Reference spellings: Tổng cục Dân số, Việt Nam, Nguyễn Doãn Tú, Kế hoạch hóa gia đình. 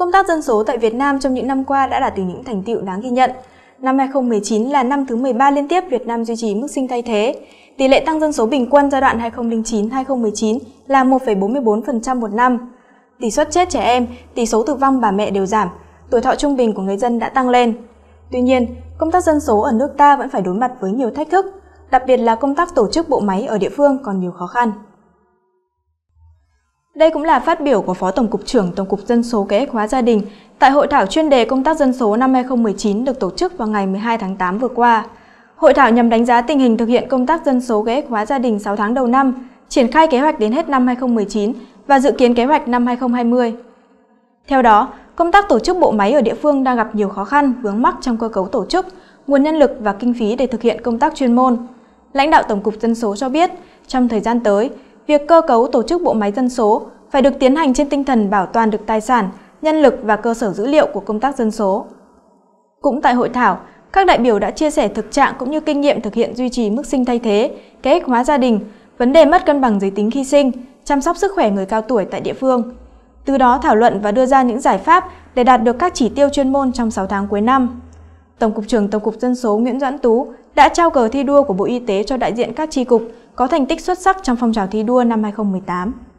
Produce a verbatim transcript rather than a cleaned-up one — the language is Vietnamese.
Công tác dân số tại Việt Nam trong những năm qua đã đạt được những thành tựu đáng ghi nhận. Năm hai không một chín là năm thứ mười ba liên tiếp Việt Nam duy trì mức sinh thay thế. Tỷ lệ tăng dân số bình quân giai đoạn hai không không chín đến hai không một chín là một phẩy bốn mươi bốn phần trăm một năm. Tỷ suất chết trẻ em, tỷ số tử vong bà mẹ đều giảm, tuổi thọ trung bình của người dân đã tăng lên. Tuy nhiên, công tác dân số ở nước ta vẫn phải đối mặt với nhiều thách thức, đặc biệt là công tác tổ chức bộ máy ở địa phương còn nhiều khó khăn. Đây cũng là phát biểu của Phó Tổng cục trưởng Tổng cục Dân số Kế hoạch hóa gia đình tại Hội thảo Chuyên đề công tác dân số năm hai không một chín được tổ chức vào ngày mười hai tháng tám vừa qua. Hội thảo nhằm đánh giá tình hình thực hiện công tác dân số kế hoạch hóa gia đình sáu tháng đầu năm, triển khai kế hoạch đến hết năm hai không một chín và dự kiến kế hoạch năm hai không hai không. Theo đó, công tác tổ chức bộ máy ở địa phương đang gặp nhiều khó khăn, vướng mắc trong cơ cấu tổ chức, nguồn nhân lực và kinh phí để thực hiện công tác chuyên môn. Lãnh đạo Tổng cục Dân số cho biết, trong thời gian tới, việc cơ cấu tổ chức bộ máy dân số phải được tiến hành trên tinh thần bảo toàn được tài sản, nhân lực và cơ sở dữ liệu của công tác dân số. Cũng tại hội thảo, các đại biểu đã chia sẻ thực trạng cũng như kinh nghiệm thực hiện duy trì mức sinh thay thế, kế hoạch hóa gia đình, vấn đề mất cân bằng giới tính khi sinh, chăm sóc sức khỏe người cao tuổi tại địa phương. Từ đó thảo luận và đưa ra những giải pháp để đạt được các chỉ tiêu chuyên môn trong sáu tháng cuối năm. Tổng cục trưởng Tổng cục Dân số Nguyễn Doãn Tú đã trao cờ thi đua của Bộ Y tế cho đại diện các chi cục có thành tích xuất sắc trong phong trào thi đua năm hai không một tám.